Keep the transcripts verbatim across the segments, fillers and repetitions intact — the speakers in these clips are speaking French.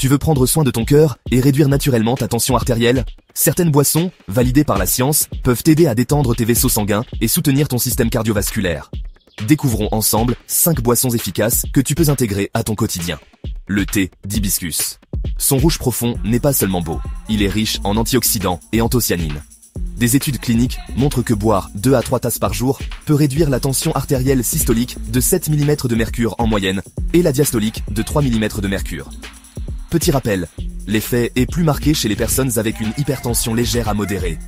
Tu veux prendre soin de ton cœur et réduire naturellement ta tension artérielle? Certaines boissons, validées par la science, peuvent t'aider à détendre tes vaisseaux sanguins et soutenir ton système cardiovasculaire. Découvrons ensemble cinq boissons efficaces que tu peux intégrer à ton quotidien. Le thé d'hibiscus. Son rouge profond n'est pas seulement beau, il est riche en antioxydants et anthocyanines. Des études cliniques montrent que boire deux à trois tasses par jour peut réduire la tension artérielle systolique de sept millimètres de mercure en moyenne et la diastolique de trois millimètres de mercure. Petit rappel, l'effet est plus marqué chez les personnes avec une hypertension légère à modérée.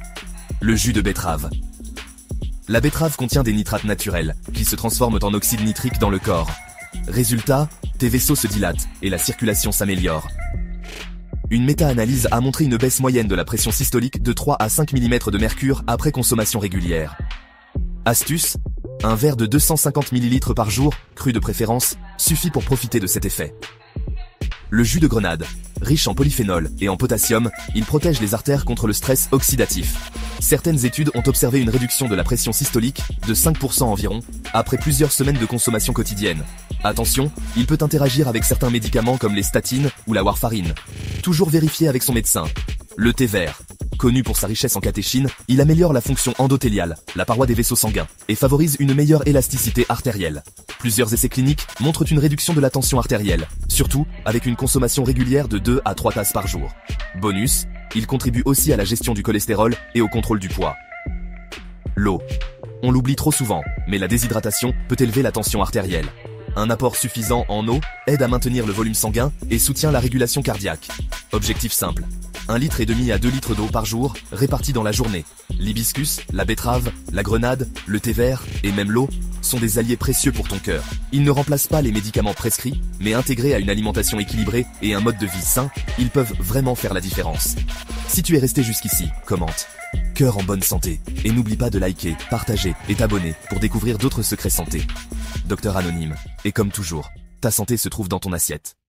Le jus de betterave. La betterave contient des nitrates naturels, qui se transforment en oxyde nitrique dans le corps. Résultat, tes vaisseaux se dilatent et la circulation s'améliore. Une méta-analyse a montré une baisse moyenne de la pression systolique de trois à cinq millimètres de mercure après consommation régulière. Astuce, un verre de deux cent cinquante millilitres par jour, cru de préférence, suffit pour profiter de cet effet. Le jus de grenade. Riche en polyphénols et en potassium, il protège les artères contre le stress oxydatif. Certaines études ont observé une réduction de la pression systolique de cinq pour cent environ après plusieurs semaines de consommation quotidienne. Attention, il peut interagir avec certains médicaments comme les statines ou la warfarine. Toujours vérifier avec son médecin. Le thé vert. Connu pour sa richesse en catéchine, il améliore la fonction endothéliale, la paroi des vaisseaux sanguins, et favorise une meilleure élasticité artérielle. Plusieurs essais cliniques montrent une réduction de la tension artérielle, surtout avec une consommation régulière de deux à trois tasses par jour. Bonus, il contribue aussi à la gestion du cholestérol et au contrôle du poids. L'eau. On l'oublie trop souvent, mais la déshydratation peut élever la tension artérielle. Un apport suffisant en eau aide à maintenir le volume sanguin et soutient la régulation cardiaque. Objectif simple. un litre et demi à deux litres d'eau par jour, répartis dans la journée. L'hibiscus, la betterave, la grenade, le thé vert et même l'eau sont des alliés précieux pour ton cœur. Ils ne remplacent pas les médicaments prescrits, mais intégrés à une alimentation équilibrée et un mode de vie sain, ils peuvent vraiment faire la différence. Si tu es resté jusqu'ici, commente. Cœur en bonne santé. Et n'oublie pas de liker, partager et t'abonner pour découvrir d'autres secrets santé. Docteur Anonyme. Et comme toujours, ta santé se trouve dans ton assiette.